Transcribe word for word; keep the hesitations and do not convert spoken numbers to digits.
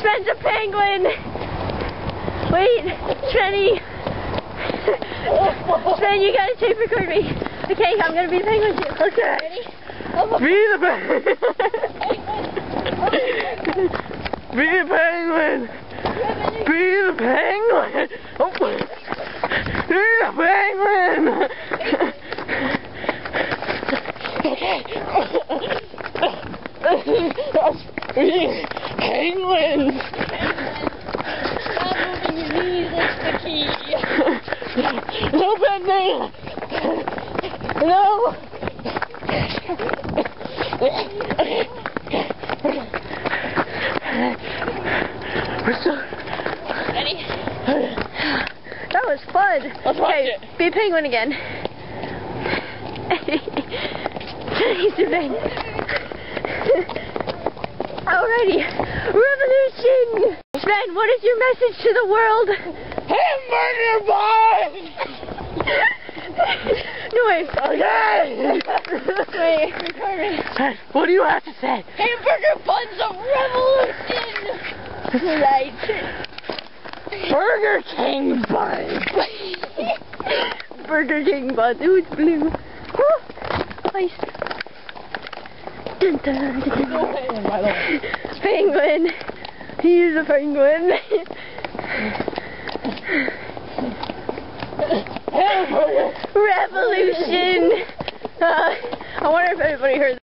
Sven's a penguin! Wait, Svenny! Sven, you gotta tape record me. Okay, I'm gonna be the penguin too. Okay. Ready? Oh, be the penguin! Be the penguin! Be the penguin! Oh. Be the penguin! Okay. Penguins! Stop moving your knees, that's the key. No bending! No! We're still... Ready? That was fun! Let's watch it. Okay, be a penguin again. He's a penguin. Alrighty, revolution! Sven, what is your message to the world? Hamburger boys! No way. Okay! Wait, record. What do you have to say? Hamburger buns of revolution! Right. Burger King buns! Burger King buns. Ooh, it's blue. Oh, nice. Dun, dun, dun, dun. Oh, penguin, penguin. He's a penguin. Revolution. Uh, I wonder if everybody heard that.